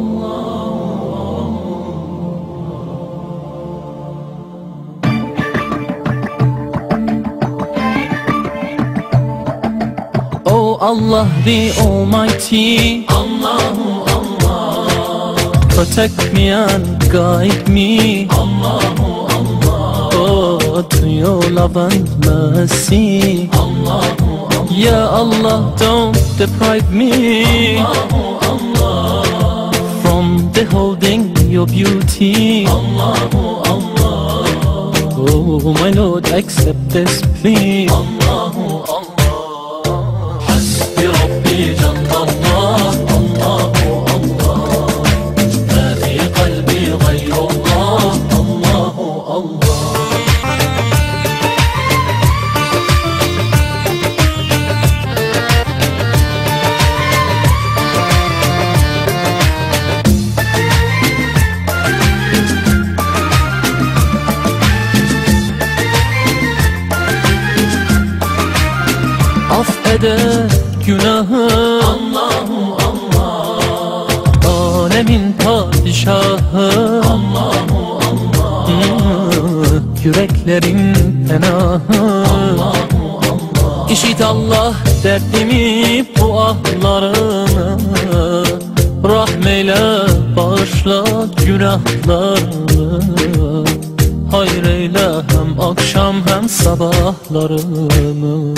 Oh Allah, the Almighty, Allahu Allah. Protect me and guide me, Allahu Allah. Oh, to your love and mercy, Allahu Allah. Ya Allah, don't deprive me, Allahu Allah, from beholding your beauty, Allahu Allah. Oh my Lord, accept this plea, Allahu Allah. Affeder günahı, Allahu Allah. Alemin padişahı, Allahu Allah. Yüreklerin penahı, Allahu Allah. İşit Allah derdimi, bu ahlarımı, rahmeyle bağışla günahlarımı, hayreyle hem akşam hem sabahlarımı.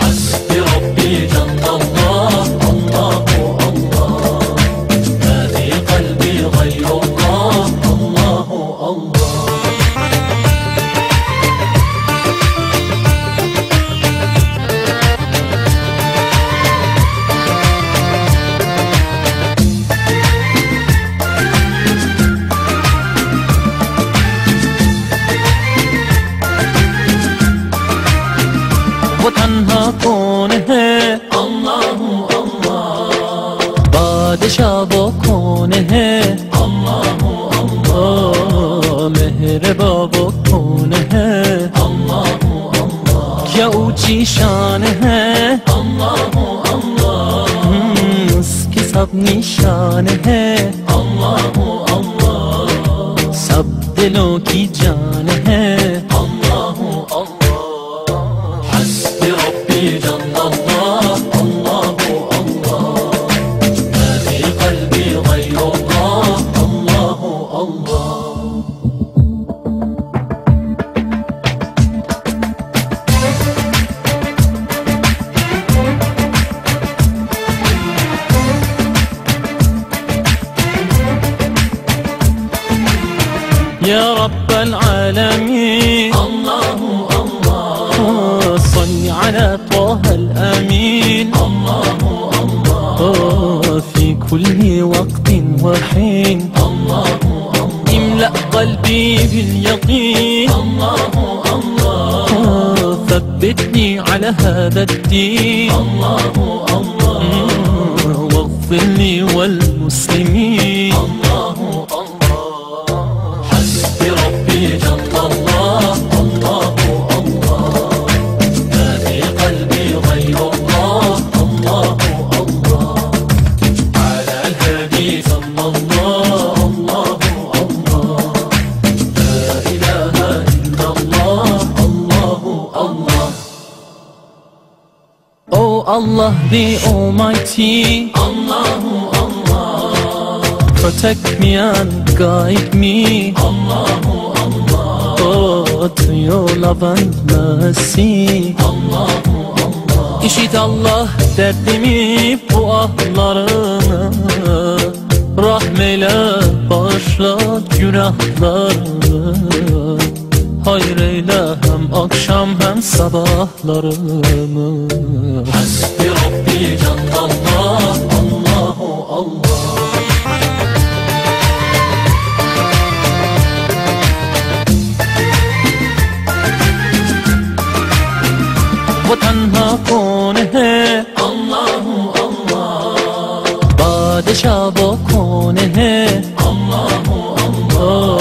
Hasbi Rabbi Canallah, Allahu Allah. Ma fi kalbi gayrullah, Allahu Allah. तन्हा कौन है, अल्लाहु अल्लाह. बादशाह वो कौन है, अल्लाहु अल्लाह. मेहरबान वो कौन है, अल्लाहु अल्लाह. क्या ऊंची शान है, अल्लाहु अल्लाह. उसकी सब निशान है, अल्लाहु अल्लाह. सब दिलों की जान है, अल्लाहु अल्लाह. Ya Rabbel Alemin, Allahu Allah. Salli ala Taha'l Amin, Allahu Allah. Fi kulli vaktin ve hin, Allahu Allah. İmla kalbi bil yakin, Allahu Allah. Thabbitni ala hadaddin, Allahu Allah. Waghfir li wal muslimin, Allahu Allah. Oh Allah, the Almighty, Allahu Allah. Protect me and guide me, Allahu Allah. Oh, to your love and mercy, Allahu Allah. İşit Allah derdimi, bu ahlarımı, rahmeyle bağışla günahlarımı, hayreyle hem akşam hem sabahlarımı. Hasbi Rabbi Canallah, Allahu Allah. Wo tanha kon hai, Allahu Allah. Badshah wo kon hai, Allahu Allah.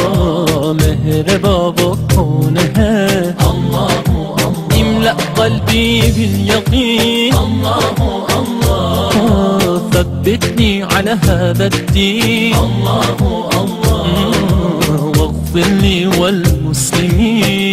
Mehribab wo kon hai, Allahu Allah. Imla qalbi bil yaqin, Allahu Allah. ثبتني على هذا الدين الله الله واغفر لي والمسلمين.